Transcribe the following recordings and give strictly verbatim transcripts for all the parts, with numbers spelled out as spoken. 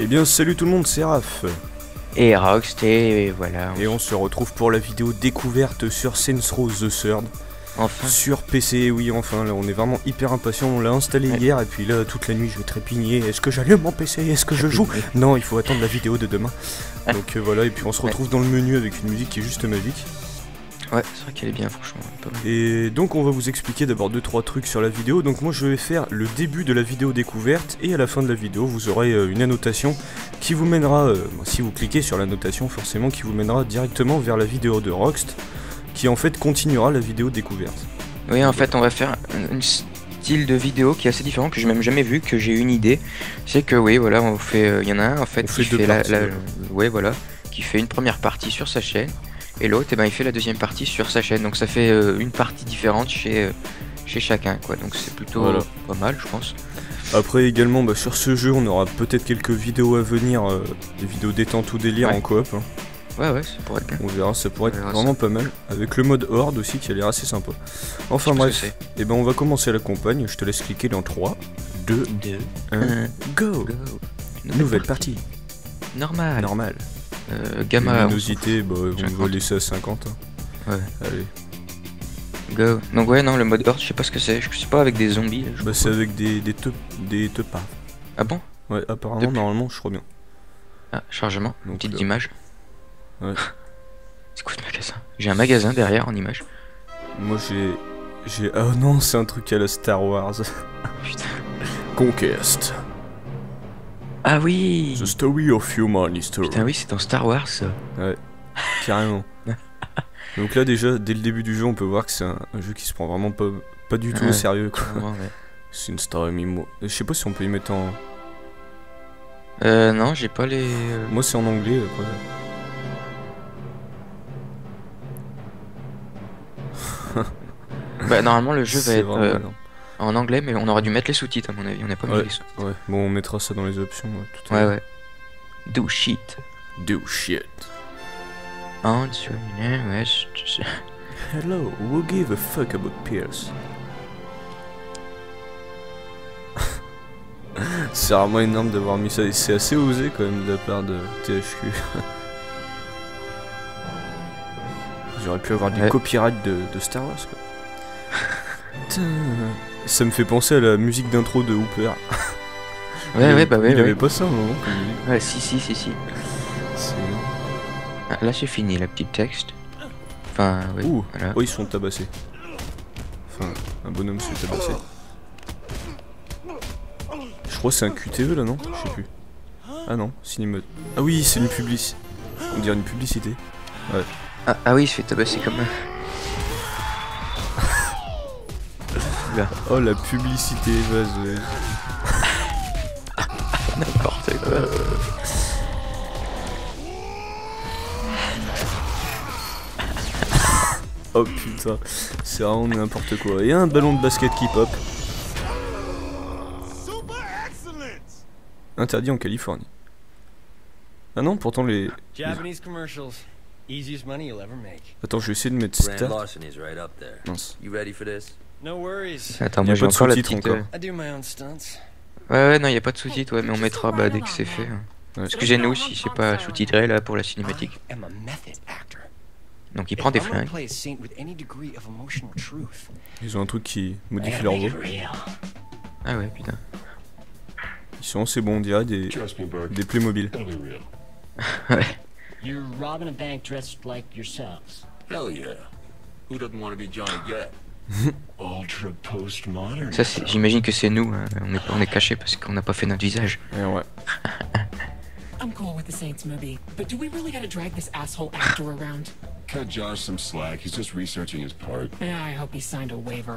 Eh bien salut tout le monde, c'est Raph et Roxt et voilà. Et on se retrouve pour la vidéo découverte sur Saints Row the Third. Enfin. Sur P C, oui enfin, là on est vraiment hyper impatient, on l'a installé ouais. hier et puis là toute la nuit je vais trépigner, est-ce que j'allume mon P C, est-ce que je joue? Non, il faut attendre la vidéo de demain. Donc euh, voilà, et puis on se retrouve ouais. dans le menu avec une musique qui est juste magique. Ouais, c'est vrai qu'elle est bien franchement. Pas mal. Et donc on va vous expliquer d'abord deux trois trucs sur la vidéo. Donc moi je vais faire le début de la vidéo découverte et à la fin de la vidéo vous aurez euh, une annotation qui vous mènera, euh, si vous cliquez sur l'annotation forcément, qui vous mènera directement vers la vidéo de Roxt, qui en fait continuera la vidéo découverte. Oui, en fait on va faire un, un style de vidéo qui est assez différent, que j'ai même jamais vu, que j'ai une idée. C'est que oui voilà, on fait, il euh, y en a un en fait, on qui fait, deux fait parties, la, la, voilà. ouais voilà, qui fait une première partie sur sa chaîne et l'autre eh ben, il fait la deuxième partie sur sa chaîne. Donc ça fait euh, une partie différente chez, euh, chez chacun quoi. Donc c'est plutôt voilà. euh, pas mal je pense. Après également bah, sur ce jeu on aura peut-être quelques vidéos à venir, euh, des vidéos détente ou délire ouais. en coop. Hein. Ouais ouais, ça pourrait être bien. On verra, ça pourrait être vraiment ça. Pas mal. Avec le mode horde aussi qui a l'air assez sympa. Enfin je bref, et eh ben on va commencer la campagne, je te laisse cliquer dans trois, deux, un, go, go. Nouvelle, Nouvelle partie. partie. Normal. Normal. Euh, gamma. Luminosité, bah on va laisser à cinquante. Hein. Ouais. Allez. Go. Donc ouais non, le mode horde je sais pas ce que c'est, je sais pas avec des zombies. Bah c'est avec des des te, des teupas. Ah bon? Ouais apparemment. Depuis... normalement je crois bien. Ah chargement, donc, petite là. image. Ouais. C'est quoi ce magasin? J'ai un magasin derrière en image. Moi j'ai... j'ai... Oh non, c'est un truc à la Star Wars. Putain. Conquest. Ah oui, The Story of Human History. Putain oui, c'est dans Star Wars. Ouais, carrément. Donc là déjà, dès le début du jeu, on peut voir que c'est un, un jeu qui se prend vraiment pas, pas du tout ah, au sérieux quoi. Ouais. C'est une Star Mimo. Je sais pas si on peut y mettre en... Euh non, j'ai pas les... Moi c'est en anglais après. Bah normalement le jeu va être euh, en anglais, mais on aurait dû mettre les sous-titres à mon avis, on n'a pas ouais, mis les sous-titres. Ouais, bon on mettra ça dans les options ouais, tout à l'heure. Ouais ouais. Do shit. Do shit. And hello, who give a fuck about Pierce? C'est vraiment énorme d'avoir mis ça, c'est assez osé quand même de la part de T H Q. J'aurais pu avoir ouais. des copyrights de, de Star Wars quoi. Ça me fait penser à la musique d'intro de Hooper. Ouais il, ouais bah ouais. Il ouais. avait pas ça un moment. Ouais si si si si. Ah, là c'est fini la petite texte. Enfin ouais. Ouh. Voilà. Oh ils sont tabassés. Enfin un bonhomme se fait tabasser. Je crois que c'est un Q T E là non? Je sais plus. Ah non, cinéma. Ah oui c'est une publicité. On dirait une publicité. Ouais. Ah, ah oui il se fait tabasser comme... Là. Oh la publicité, vas-y. N'importe quoi. Euh... Oh putain, c'est vraiment n'importe quoi. Et un ballon de basket qui pop. Interdit en Californie. Ah non, pourtant les... les... Attends, je vais essayer de mettre start. Mince. Attends, moi j'ai encore la petite... Euh... Ouais, ouais, non, il n'y a pas de sous-titres, ouais, mais on mettra bah, dès que c'est fait. Hein. Ouais. Excusez-nous si c'est pas sous-titré là pour la cinématique. Donc il prend des flingues. Ils ont un truc qui modifie leur voix. Ah ouais, putain. Ils sont assez bons, on dirait des, des Playmobil. Ouais. Ça, j'imagine que c'est nous, hein. on, est, on est cachés parce qu'on n'a pas fait notre visage. Et ouais.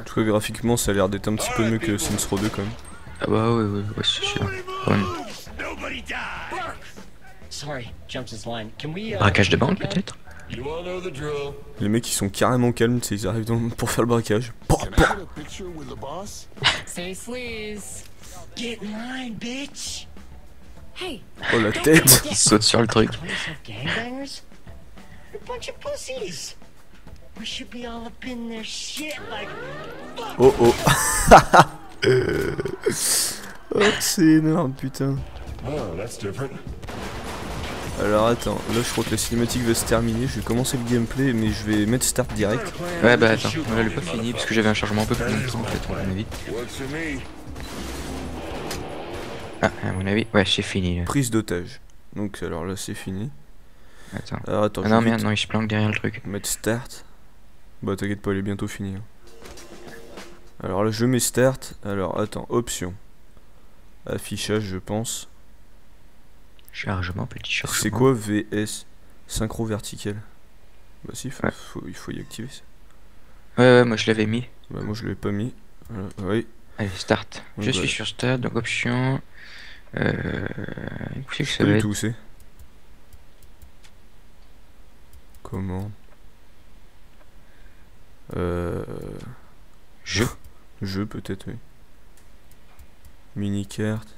Je trouve graphiquement ça a l'air d'être un petit peu mieux que Saints Row deux quand même. Ah bah ouais, ouais, ouais c'est sûr. Ouais. Braquage de bande peut-être? Les mecs ils sont carrément calmes, ils arrivent dans le monde pour faire le braquage. Pour, pour. Oh la tête. Ils sautent sur le truc. Oh oh. Oh c'est énorme putain. Alors attends, là je crois que la cinématique va se terminer, je vais commencer le gameplay mais je vais mettre start direct. Ouais bah attends, on l'a pas fini parce que j'avais un chargement un peu plus long en fait, à mon avis. Ah, à mon avis, ouais c'est fini là. Prise d'otage, donc alors là c'est fini. Attends, alors, attends ah, non merde, non il se planque derrière le truc. Mettre start, bah t'inquiète pas, il est bientôt fini. Hein. Alors là je mets start, alors attends, option, affichage je pense. Chargement, petit chargement. C'est quoi V S synchro vertical? Bah si, faut, ouais. faut, il faut y activer ça. Ouais, ouais, moi je l'avais mis. Bah moi je l'avais pas mis. Voilà, oui. Allez, start. Donc, je bah... suis sur start, donc option. Euh. Écoutez, que ça va être... c'est. Comment? Euh. Jeu. Jeu peut-être, oui. Mini carte.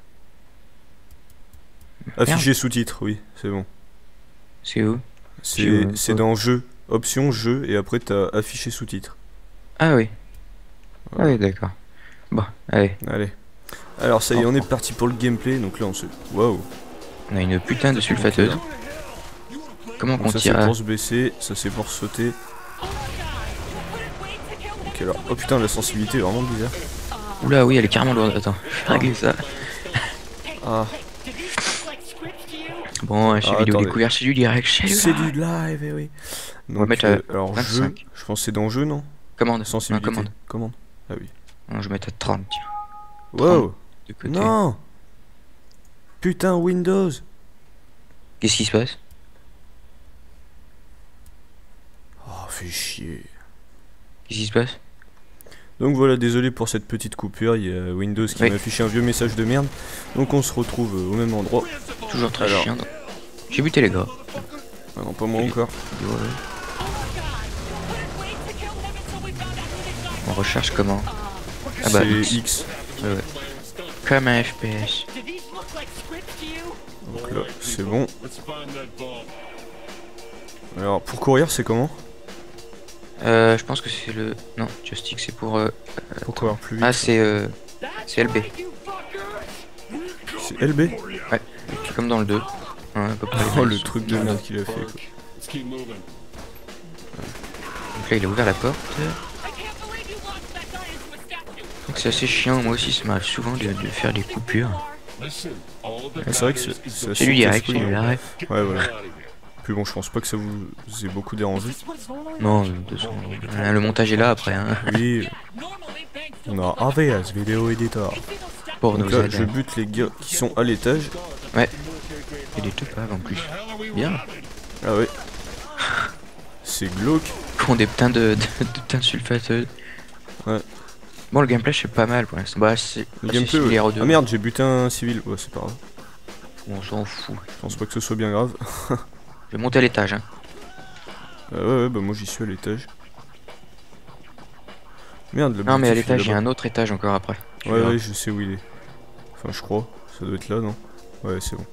Afficher sous-titres, oui, c'est bon. C'est où? C'est dans jeu, option jeu, et après t'as affiché sous-titres. Ah oui. Ouais. Ah oui, d'accord. Bon, allez. Allez. Alors ça y est, on est parti pour le gameplay, donc là on se... Waouh. On a une putain de sulfateuse. Comment on tire? Ça c'est pour se baisser, ça c'est pour sauter. Ok alors, oh putain la sensibilité est vraiment bizarre. Oula oui, elle est carrément lourde, attends. Je vais régler ça. Ah. Bon, ouais, c'est ah, vidéo attendez. Découverte, c'est du direct, c'est du live, eh oui. Donc, on va mettre à euh, alors vingt-cinq. Jeu, je pense c'est dans jeu, non? Commande, sensibilité. Non, commande. Commande. Ah oui. Non, je vais mettre à trente, tiens. Wow. trente non. Putain, Windows. Qu'est-ce qui se passe? Oh, fais chier. Qu'est-ce qui se passe? Donc voilà, désolé pour cette petite coupure, il y a Windows qui oui. m'a affiché un vieux message de merde. Donc on se retrouve au même endroit. Toujours très alors. Chiant. J'ai buté les gars. Ah non, pas moi encore. Ouais. On recherche comment? Ah bah X. X. Ah ouais. Comme un F P S. Donc là, c'est bon. Alors pour courir, c'est comment? Euh, je pense que c'est le... Non, joystick c'est pour... Euh... Pourquoi plus vite? Ah c'est... Euh... C'est L B. C'est L B? Ouais, comme dans le deux. Ouais, à peu près. Oh le truc de merde qu'il a fait quoi. Donc là il a ouvert la porte. Donc c'est assez chiant, moi aussi ça m'arrive souvent de, de faire des coupures. Ah, c'est vrai que c'est... C'est lui direct, c'est lui l'arrêt. Ouais voilà. Puis bon, je pense pas que ça vous ait beaucoup dérangé. Non, de son... le montage est là après. Hein. Oui. On a A V S Video Editor. Pour donc nous là, aider. Je bute les gars qui sont à l'étage. Ouais. Et des tepaves en plus. Bien. Ah ouais. C'est glauque. Ils font des putains de, de, de putains de sulfateuses. Ouais. Bon, le gameplay c'est pas mal pour l'instant. Bah, c'est. Le gameplay. Ouais. Ah merde, j'ai buté un civil. Ouais, c'est pas grave. On s'en fout. Je pense pas que ce soit bien grave. Je vais monter à l'étage. Hein. Euh, ouais, ouais, bah moi j'y suis à l'étage. Merde, le. Non, mais à l'étage, il y a un autre étage encore après. Tu ouais, ouais, je sais où il est. Enfin, je crois. Ça doit être là, non? Ouais, c'est bon.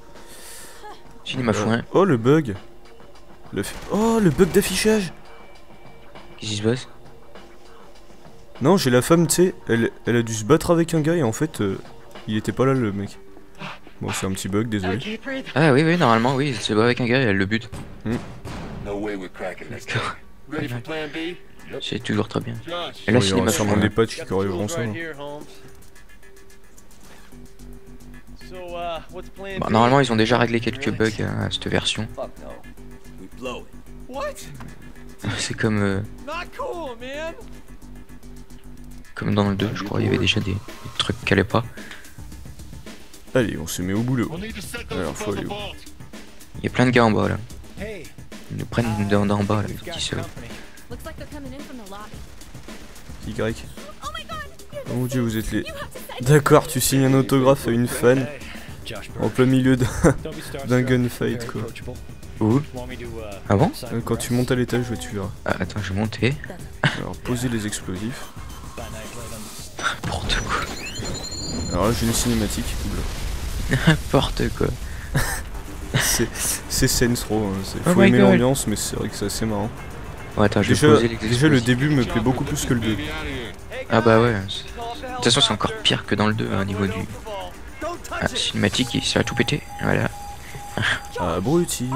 Fini ma fouine. Oh, le bug. Le f... Oh, le bug d'affichage. Qu'est-ce qui se passe? Non, j'ai la femme, tu sais. Elle, elle a dû se battre avec un gars et en fait, euh, il était pas là, le mec. Bon, c'est un petit bug, désolé. Ah oui, oui, normalement, oui, c'est avec un gars et elle le bute. Hmm. C'est toujours très bien. Et là, oh, il y aura sûrement des patchs qui corrigeront ça. Bon, normalement, ils ont déjà réglé quelques bugs hein, à cette version. C'est comme... Euh... Comme dans le deux, je crois, il y avait déjà des, des trucs qui allaient pas. Allez, on se met au boulot. Alors, faut aller où? Il y a plein de gars en bas là. Ils nous prennent d'en en bas là, les petits seuls. Y. Oh mon dieu, vous êtes les. D'accord, tu signes un autographe à une fan en plein milieu d'un gunfight quoi. Où? Ah bon? Quand tu montes à l'étage, tu verras. Ah, attends, je vais monter. Alors, posez les explosifs. N'importe quoi. Alors là j'ai une cinématique. N'importe quoi. C'est Saints Row, hein. Faut oh aimer l'ambiance mais c'est vrai que c'est assez marrant. Ouais, attends, déjà, je vais déjà le début me plaît beaucoup plus que le deux. Ah bah ouais. De toute façon c'est encore pire que dans le deux hein, niveau du... Ah, cinématique, il s'est tout pété. Voilà. Abruti.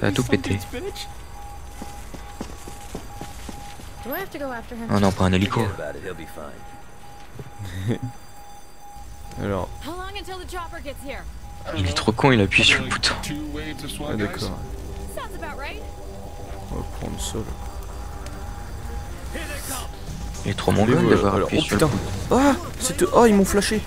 Ça a tout pété. Oh non, pas un hélico. Alors. Il est trop con, il appuie sur le bouton. Ah d'accord. On va prendre ça là. Il est trop mongol d'avoir appuyé sur le bouton. Ah, c'est oh, ils m'ont flashé.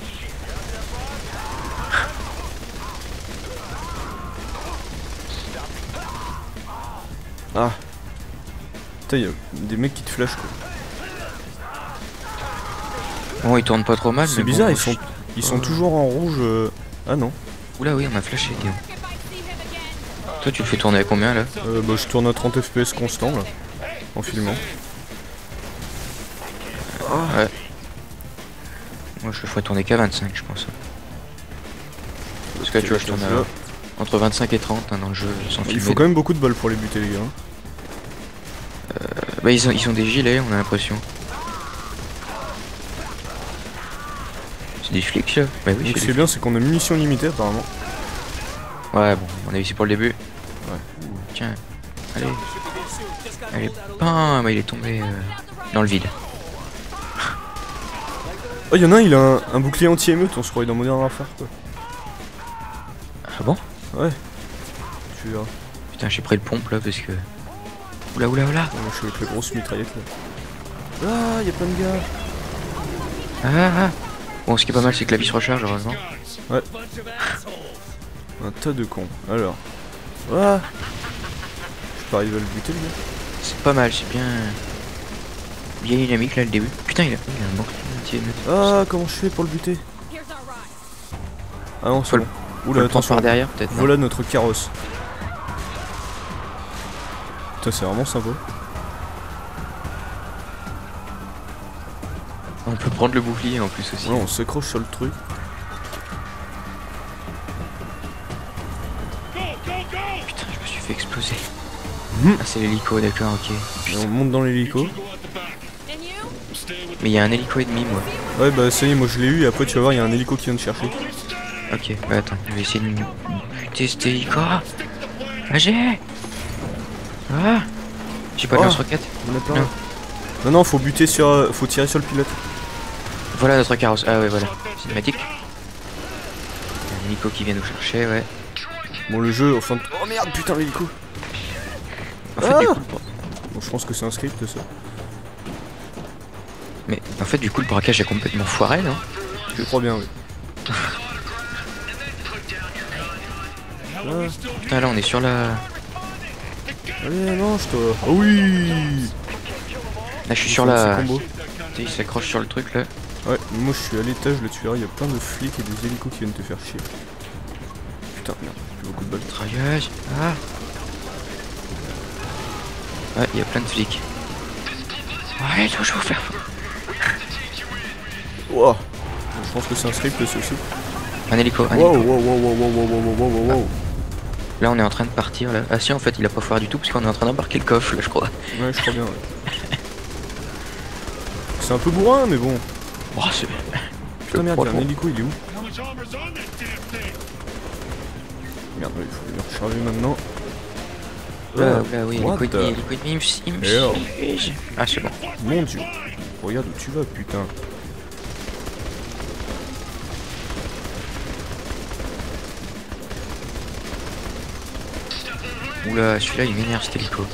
Ah. Putain, il y a des mecs qui te flashent quoi. Oh, ils tournent pas trop mal. C'est bizarre, bon, ils sont ils sont euh... toujours en rouge. Euh... Ah non. Oula, oui, on a flashé. Guillaume. Toi, tu le fais tourner à combien là? euh, Bah, je tourne à trente F P S constant là, en filmant. Oh. Ouais. Moi, je le ferais tourner qu'à vingt-cinq, je pense. Parce que là, tu vois, je tourne à... entre vingt-cinq et trente hein, dans le jeu sans filmer. Il faut quand même beaucoup de balles pour les buter, les gars. Euh, bah ils ont, ils ont des gilets, on a l'impression. C'est des flics là. Bah oui. Ce qui est bien, c'est qu'on a munitions limitées apparemment. Ouais bon, on est ici pour le début. Ouais. Ouh. Tiens, allez. Allez, pain, bah il est tombé euh, dans le vide. Oh y'en a un, il a un, un bouclier anti-émeute, on se croyait dans Modern Warfare quoi. Ah bon? Ouais. Tu l'as. Putain, j'ai pris le pompe là parce que... Oula oula oula! Oh, moi je suis avec les grosses mitraillettes là. Ah, y'a plein de gars! Ah, ah! Bon, ce qui est pas mal, c'est que la vie se recharge, heureusement. Ouais. Un tas de cons. Alors. Ah! Je parie, il va le buter le gars. C'est pas mal, c'est bien. Bien dynamique là le début. Putain, il a, il a un banquier. Ah, comment je fais pour le buter? Ah non, c'est bon. Oula, attention. Par derrière, peut-être. Voilà notre carrosse. Putain, c'est vraiment sympa. On peut prendre le bouclier en plus aussi. Ouais, on s'accroche sur le truc. Putain, je me suis fait exploser. Mmh. Ah, c'est l'hélico, d'accord, ok. On monte dans l'hélico. Mais il y a un hélico et demi, moi. Ouais, bah ça y est, moi je l'ai eu et après tu vas voir, il y a un hélico qui vient de chercher. Ok, bah attends, je vais essayer de buter cet hélico. Ah, j'ai... Ah, j'ai pas de lance-roquette. Non. non, non, faut buter sur, euh, faut tirer sur le pilote. Voilà notre carrosse. Ah ouais, voilà. Cinématique. Un hélico qui vient nous chercher, ouais. Bon, le jeu, enfin. Oh merde, putain, l'hélico. En fait, ah du coup, le... Bon, je pense que c'est un script ça. Mais en fait, du coup, le braquage est complètement foiré, non? Je crois bien, oui. Ah. Putain, là, on est sur la... Allez, lance toi. Oh oui. Là je suis sur la... T'sais, il s'accroche sur le truc là. Ouais, moi je suis à l'étage, le tueur, il y a plein de flics et des hélicos qui viennent te faire chier. Putain, merde, j'ai beaucoup de balles. Traillage. Ah. Ouais, il y a plein de flics. Ouais, là je vais vous faire... Wow. Je pense que c'est un script ceci. Un hélico, un hélico. Wow, wow, wow, wow, wow, wow, wow, wow, wow. Ah. Là on est en train de partir là. Ah si, en fait il a pas foiré du tout parce qu'on est en train d'embarquer le coffre là, je crois. Ouais, je crois bien, ouais. C'est un peu bourrin mais bon. Oh c'est... Putain merde, il y a un hélico, il est où? Merde, il faut le recharger maintenant. Là, euh, là oui, hélico et demi, hélico et demi, il me suit. Ah c'est bon. Mon dieu, regarde où tu vas putain. Oula, celui-là il m'énerve cet hélico.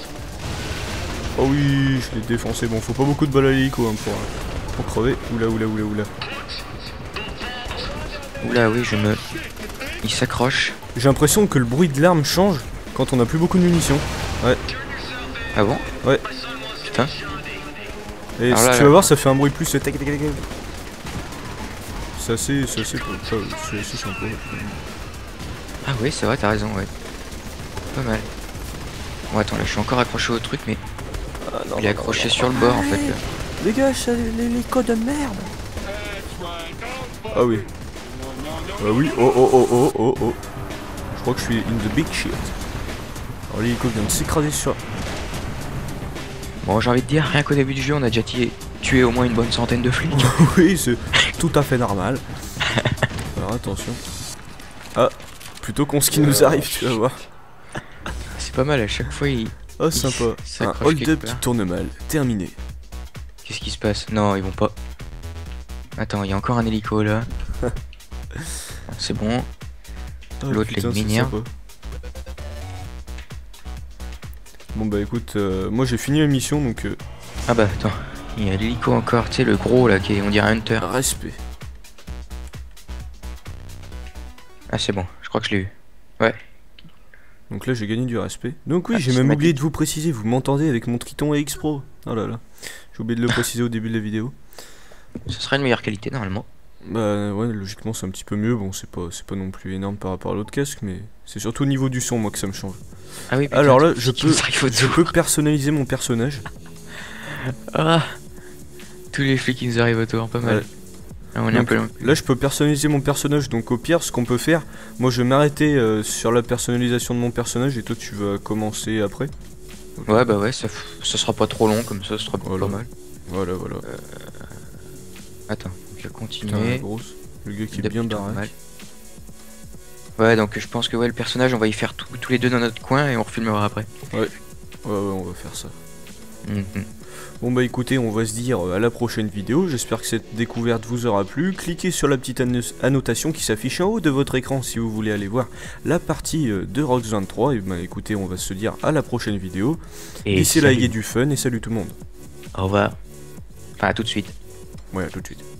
Oh oui, je l'ai défoncé. Bon, faut pas beaucoup de balles à l'hélico hein, pour, pour crever. Oula, oula, oula, oula. Oula, oui, je me... Il s'accroche. J'ai l'impression que le bruit de l'arme change quand on a plus beaucoup de munitions. Ouais. Ah bon? Ouais. Putain. Et alors si là, tu là, vas là. voir, ça fait un bruit plus... Tac, tac, tac, tac. C'est assez... C'est assez... C'est assez sympa. Ah oui, c'est vrai, t'as raison, ouais. Pas mal. Bon attends, là je suis encore accroché au truc mais... Ah, non, il est accroché non, non, non. sur le bord en fait là. Les gars, c'est l'hélico de merde. Ah oui. Ah oui, oh oh oh oh oh oh. Je crois que je suis in the big shit. Alors l'hélico vient de s'écraser sur... Bon j'ai envie de dire, rien qu'au début du jeu on a déjà tiré, tuer au moins une bonne centaine de flics. Oui, c'est tout à fait normal. Alors attention. Ah, plutôt con ce qui euh, nous arrive, tu vas voir. C'est pas mal, à chaque fois il... Oh, sympa. Un hold-up qui tourne mal. Terminé. Qu'est-ce qui se passe? Non, ils vont pas... Attends, il y a encore un hélico là. C'est bon. Oh, l'autre les minières. Bon bah écoute, euh, moi j'ai fini la mission donc... Euh... Ah bah attends, il y a l'hélico encore, tu sais le gros là qui est, on dirait Hunter. Respect. Ah c'est bon, je crois que je l'ai eu. Ouais. Donc là j'ai gagné du respect. Donc oui, ah, j'ai même oublié de vous préciser, vous m'entendez avec mon Triton A X Pro. Oh là là, j'ai oublié de le préciser au début de la vidéo. Ce serait une meilleure qualité normalement. Bah ouais, logiquement c'est un petit peu mieux, bon c'est pas, pas non plus énorme par rapport à l'autre casque, mais c'est surtout au niveau du son moi que ça me change. Ah oui, putain, alors là je peux, je peux personnaliser mon personnage. Ah, tous les flics qui nous arrivent autour, pas mal. Ouais. Ah, on est donc, un peu loin. Là je peux personnaliser mon personnage, donc au pire ce qu'on peut faire, moi je vais m'arrêter euh, sur la personnalisation de mon personnage et toi tu vas commencer après. Okay. Ouais bah ouais, ça, ça sera pas trop long comme ça, ce sera voilà. Pas mal. Voilà voilà. Euh... Attends. Continuer. Le gars qui est bien barré. Ouais, donc je pense que ouais, le personnage, on va y faire tout, tous les deux dans notre coin et on refilmera après. Ouais, ouais, ouais, on va faire ça. Mm-hmm. Bon bah écoutez, on va se dire à la prochaine vidéo. J'espère que cette découverte vous aura plu. Cliquez sur la petite annotation qui s'affiche en haut de votre écran si vous voulez aller voir la partie de rockstt vingt-trois. Et bah écoutez, on va se dire à la prochaine vidéo. Et c'est là, il y a du fun et salut tout le monde. Au revoir. Enfin, à tout de suite. Ouais, à tout de suite.